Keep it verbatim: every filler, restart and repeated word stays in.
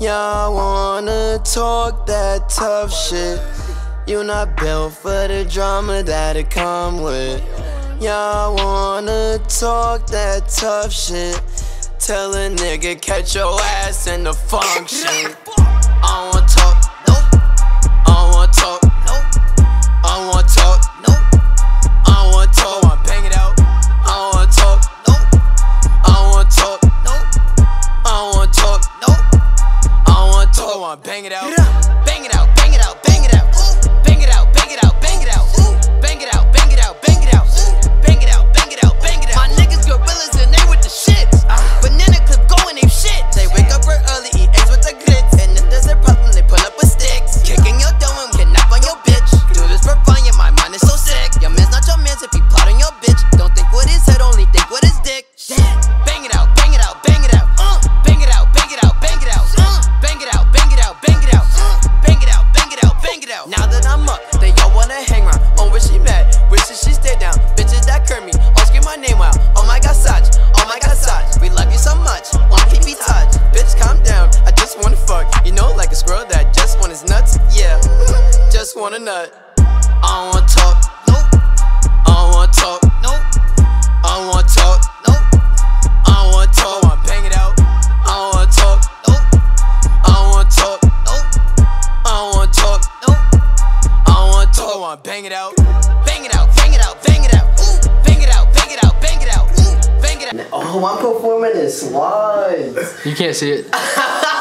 Y'all wanna talk that tough shit. You not built for the drama that it come with. Y'all wanna talk that tough shit. Tell a nigga catch your ass in the function. I don't wanna talk, nope. I don't wanna talk, nope. I don't wanna talk, nope. I don't wanna talk, I bang it out. I don't wanna talk, nope. I don't wanna talk, nope. I don't wanna talk, nope. I don't wanna talk, I wanna bang it out. Bang it out, bang it out, bang it out. Bang it out, bang it out, bang it out. Bang it out, bang it out, bang it out. Bang it out, bang it out, bang it out. My niggas gorillas and they with the shit. Banana clip going they shit. They wake up real early, eat eggs with the grits. And if there's a problem, they pull up with sticks. Kicking your door and getting up on your bitch. Do this for fun, yeah, my mind is so sick. Your man's not your man's if he plot on your bitch. Don't think with his head, only think with his dick. Shit. Bang it out, bang it out, bang it out. Uh, bang it out, bang it out, bang it out. Uh, bang it out, bang it out, bang it out. Uh, bang it out, bang it out, bang it out. Now that I'm up, they all wanna hang round. On where she mad, wishes she stay down. Bitches that curb me, all scream my name out. Oh my god, Saj, oh my god, Saj. We love you so much, won't keep me touched. Bitch, calm down, I just wanna fuck. You know, like a squirrel that just want his nuts. Yeah, just wanna nut. I don't wanna talk, nope. I don't wanna talk, nope. I don't wanna talk, nope. I don't wanna talk, I wanna bang it out. I don't wanna talk, nope. I don't wanna talk, nope. I don't wanna talk, nope. I don't wanna talk, I wanna bang it out. Bang it out, bang it out, bang it out. Bang it out, bang it out, bang it out. Bang it out. Oh, I'm performing in slides. You can't see it.